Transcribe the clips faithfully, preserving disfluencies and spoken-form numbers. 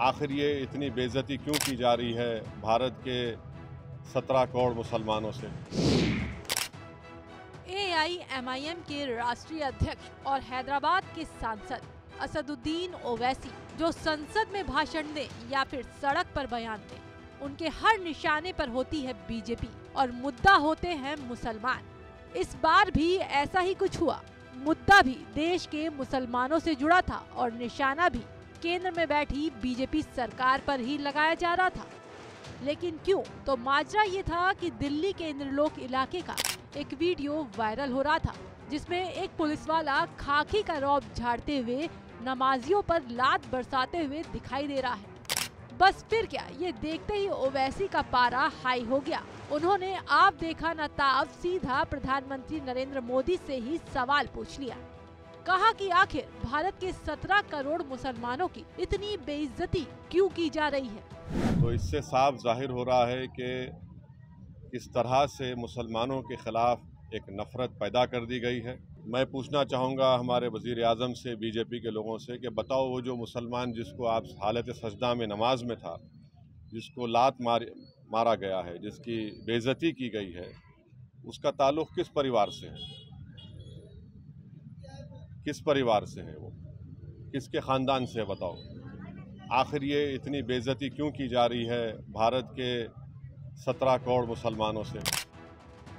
आखिर ये इतनी बेइज्जती क्यों की जा रही है भारत के सत्रह करोड़ मुसलमानों से। ए आई एम आई एम के राष्ट्रीय अध्यक्ष और हैदराबाद के सांसद असदुद्दीन ओवैसी जो संसद में भाषण दें या फिर सड़क पर बयान दें, उनके हर निशाने पर होती है बीजेपी और मुद्दा होते हैं मुसलमान। इस बार भी ऐसा ही कुछ हुआ। मुद्दा भी देश के मुसलमानों से जुड़ा था और निशाना भी केंद्र में बैठी बीजेपी सरकार पर ही लगाया जा रहा था। लेकिन क्यों? तो माजरा ये था कि दिल्ली के इंद्रलोक इलाके का एक वीडियो वायरल हो रहा था जिसमें एक पुलिस वाला खाकी का रौब झाड़ते हुए नमाजियों पर लात बरसाते हुए दिखाई दे रहा है। बस फिर क्या, ये देखते ही ओवैसी का पारा हाई हो गया। उन्होंने आप देखा न ताब सीधा प्रधानमंत्री नरेंद्र मोदी से ही सवाल पूछ लिया। कहा कि आखिर भारत के सत्रह करोड़ मुसलमानों की इतनी बेइज्जती क्यों की जा रही है। तो इससे साफ जाहिर हो रहा है कि इस तरह से मुसलमानों के खिलाफ एक नफरत पैदा कर दी गई है। मैं पूछना चाहूँगा हमारे वज़ीर आज़म से, बीजेपी के लोगों से कि बताओ वो जो मुसलमान जिसको आप हालत सजदा में नमाज में था, जिसको लात मार मारा गया है, जिसकी बेइज्जती की गई है, उसका ताल्लुक़ किस परिवार से है, किस परिवार से है, वो किसके ख़ानदान से है, बताओ। आखिर ये इतनी बेइज्जती क्यों की जा रही है भारत के सत्रह करोड़ मुसलमानों से।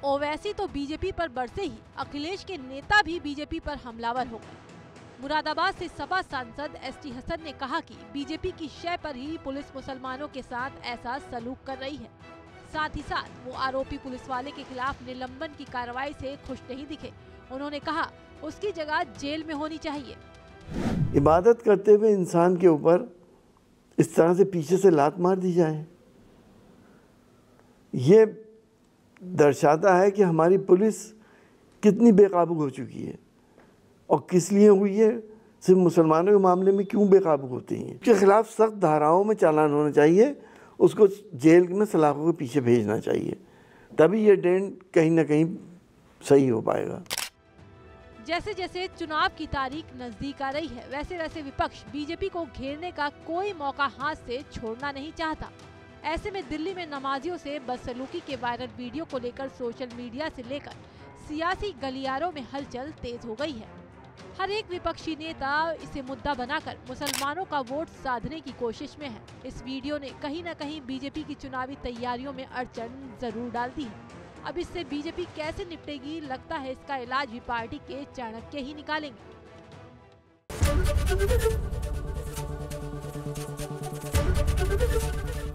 ओवैसी तो बीजेपी पर बरसे ही अखिलेश के नेता भी बीजेपी पर हमलावर हो गए। मुरादाबाद से सपा सांसद एस टी हसन ने कहा कि बीजेपी की शय पर ही पुलिस मुसलमानों के साथ ऐसा सलूक कर रही है। साथ ही साथ वो आरोपी पुलिस वाले के खिलाफ निलंबन की कार्रवाई से खुश नहीं दिखे। उन्होंने कहा उसकी जगह जेल में होनी चाहिए। इबादत करते हुए इंसान के ऊपर इस तरह से पीछे से लात मार दी जाए, ये दर्शाता है कि हमारी पुलिस कितनी बेकाबू हो चुकी है और किस लिए हुई है। सिर्फ मुसलमानों के मामले में क्यों बेकाबू होती हैं। उसके खिलाफ सख्त धाराओं में चालान होना चाहिए, उसको जेल में सलाखों के पीछे भेजना चाहिए, तभी ये डेंट कहीं ना कहीं सही हो पाएगा। जैसे जैसे चुनाव की तारीख नजदीक आ रही है, वैसे वैसे विपक्ष बीजेपी को घेरने का कोई मौका हाथ से छोड़ना नहीं चाहता। ऐसे में दिल्ली में नमाजियों से बदसलूकी के वायरल वीडियो को लेकर सोशल मीडिया से लेकर सियासी गलियारों में हलचल तेज हो गई है। हर एक विपक्षी नेता इसे मुद्दा बनाकर मुसलमानों का वोट साधने की कोशिश में है। इस वीडियो ने कहीं न कहीं बीजेपी की चुनावी तैयारियों में अड़चन जरूर डाल दी है। अब इससे बीजेपी कैसे निपटेगी, लगता है इसका इलाज भी पार्टी के चाणक्य ही निकालेंगे।